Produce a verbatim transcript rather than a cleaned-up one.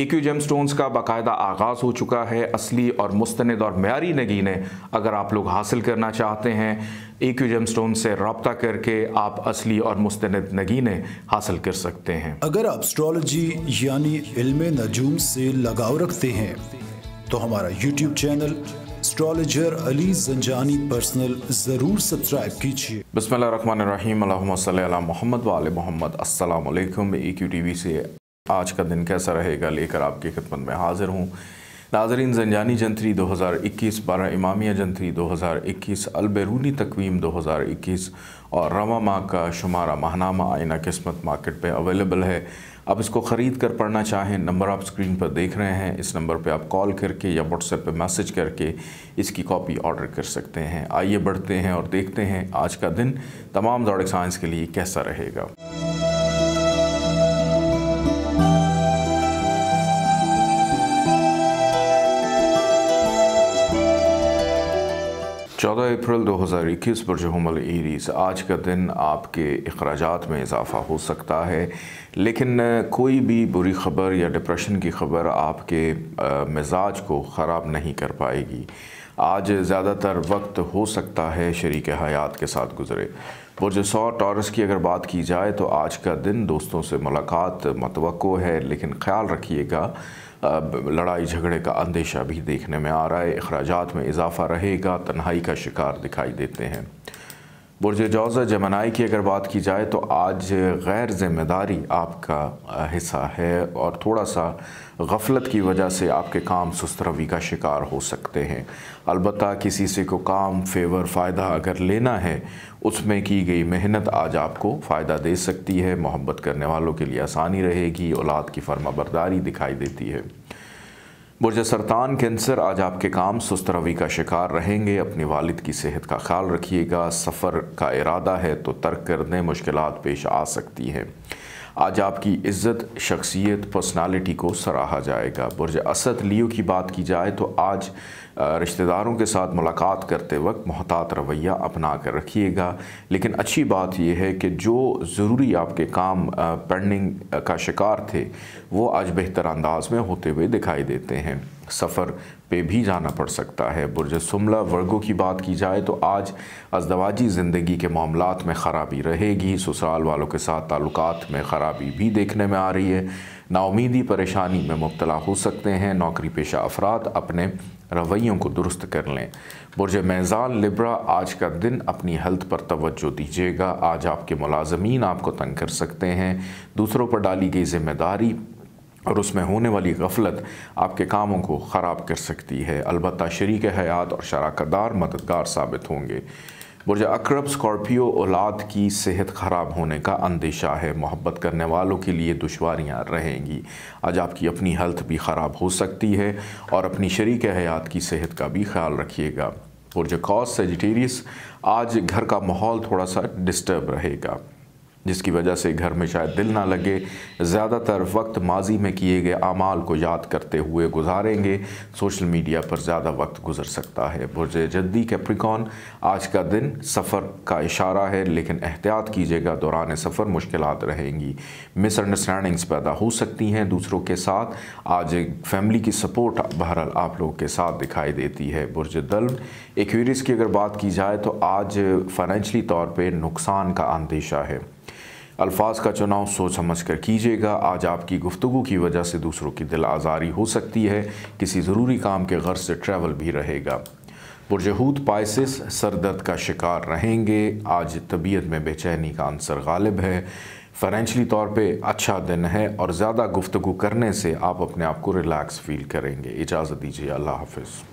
Acute jam stones का बाकायदा आगाज़ हो चुका है। असली और मुस्तनद और मयारी नगीनें अगर आप लोग हासिल करना चाहते हैं, एक्यू जैम स्टोन से रब्ता करके आप असली और मुस्तनद नगीनें हासिल कर सकते हैं। अगर आप एस्ट्रोलॉजी यानी इल्मे नजूम से लगाव रखते हैं तो हमारा YouTube channel astrologer Ali's Zanjani personal ज़रूर सब्सक्राइब कीजिए। बिस्मिल्लाहिर्रहमानिर्रहीम, अल्लाहुम्मा सल्ली अला मुहम्मद व आले मुहम्मद। अस्सलाम वालेकुम। एक्यू टीवी से आज का दिन कैसा रहेगा लेकर आपकी खिदमत में हाजिर हूँ। नाजरीन जंजानी जंत्री दो हज़ार इक्कीस, बारह इमामिया जंत्री दो हज़ार इक्कीस, अल बेरुनी तकवीम दो हज़ार इक्कीस और रवामा का शुमारा माहनामा आइना किस्मत मार्केट पे अवेलेबल है। आप इसको ख़रीद कर पढ़ना चाहें, नंबर आप स्क्रीन पर देख रहे हैं, इस नंबर पे आप कॉल करके या व्हाट्सएप पे मैसेज करके इसकी कॉपी ऑर्डर कर सकते हैं। आइए बढ़ते हैं और देखते हैं आज का दिन तमाम ज़ोडिक साइंस के लिए कैसा रहेगा। चौदह अप्रैल दो हज़ार इक्कीस, बुरज हमल एरीज़। आज का दिन आपके अखराजात में इजाफ़ा हो सकता है, लेकिन कोई भी बुरी खबर या डिप्रेशन की खबर आपके मिजाज को ख़राब नहीं कर पाएगी। आज ज़्यादातर वक्त हो सकता है शरीक हयात के साथ गुजरे। बुर्ज टॉर्स की अगर बात की जाए तो आज का दिन दोस्तों से मुलाकात मतवक़्क़ो है, लेकिन ख्याल रखिएगा लड़ाई झगड़े का अंदेशा भी देखने में आ रहा है। अखराजात में इजाफ़ा रहेगा, तन्हाई का शिकार दिखाई देते हैं। बुर्ज जमनाई की अगर बात की जाए तो आज गैर जिम्मेदारी आपका हिस्सा है और थोड़ा सा गफलत की वजह से आपके काम सुस्त रवि का शिकार हो सकते हैं। अलबत्ता किसी से को काम फेवर फ़ायदा अगर लेना है, उसमें की गई मेहनत आज आपको फ़ायदा दे सकती है। मोहब्बत करने वालों के लिए आसानी रहेगी, औलाद की फर्माबरदारी दिखाई देती है। बुर्ज-ए-सरतान कैंसर, आज आपके काम सुस्त रवि का शिकार रहेंगे। अपनी वालिद की सेहत का ख्याल रखिएगा। सफ़र का इरादा है तो तर्क कर दें, मुश्किलात पेश आ सकती हैं। आज आपकी इज़्ज़त, शख्सियत, पर्सनालिटी को सराहा जाएगा। बुरज-ए-असद लियो की बात की जाए तो आज रिश्तेदारों के साथ मुलाकात करते वक्त मोहतात रवैया अपना कर रखिएगा, लेकिन अच्छी बात यह है कि जो ज़रूरी आपके काम पेंडिंग का शिकार थे वो आज बेहतर अंदाज में होते हुए दिखाई देते हैं। सफ़र पे भी जाना पड़ सकता है। बुरज सुमला वर्गों की बात की जाए तो आज अज़दवाजी ज़िंदगी के मामलात में ख़राबी रहेगी। ससुराल वालों के साथ ताल्लुकात में ख़राबी भी देखने में आ रही है। नाउमीदी परेशानी में मुब्तला हो सकते हैं। नौकरी पेशा अफराद अपने रवैयों को दुरुस्त कर लें। बुर्ज मैजान लिब्रा, आज का दिन अपनी हेल्थ पर तवज्जो दीजिएगा। आज आपके मुलाजमीन आपको तंग कर सकते हैं। दूसरों पर डाली गई जिम्मेदारी और उसमें होने वाली गफलत आपके कामों को ख़राब कर सकती है। अलबत्ता शरीक हयात और शराकतदार मददगार साबित होंगे। बुरजा अक्रब स्कॉर्पियो, औलाद की सेहत ख़राब होने का अंदेशा है। मोहब्बत करने वालों के लिए दुश्वारियाँ रहेंगी। आज आपकी अपनी हेल्थ भी ख़राब हो सकती है और अपनी शरीक हयात की सेहत का भी ख्याल रखिएगा। बुरजा कॉस सेजिटेरियस, आज घर का माहौल थोड़ा सा डिस्टर्ब रहेगा, जिसकी वजह से घर में शायद दिल ना लगे। ज़्यादातर वक्त माजी में किए गए अमाल को याद करते हुए गुजारेंगे। सोशल मीडिया पर ज़्यादा वक्त गुजर सकता है। बुरज जद्दी कैप्रिकॉन, आज का दिन सफ़र का इशारा है, लेकिन एहतियात कीजिएगा। दौरान सफ़र मुश्किलात रहेंगी। मिसअंडरस्टैंडिंग्स पैदा हो सकती हैं दूसरों के साथ। आज फैमिली की सपोर्ट बहरहाल आप लोगों के साथ दिखाई देती है। बुरज दलन एक्वेरियस की अगर बात की जाए तो आज फाइनेंशली तौर पर नुकसान का अंदेशा है। अल्फाज का चुनाव सोच समझ कर कीजिएगा। आज आपकी गुफ्तगू की वजह से दूसरों की दिल आज़ारी हो सकती है। किसी ज़रूरी काम के गर्ज से ट्रैवल भी रहेगा। बुर्ज पाएसिस सरदर्द का शिकार रहेंगे। आज तबीयत में बेचैनी का अंसर गालिब है। फाइनेंशली तौर पे अच्छा दिन है और ज़्यादा गुफ्तगू करने से आप अपने आप को रिलैक्स फील करेंगे। इजाज़त दीजिए, अल्लाह हाफिज़।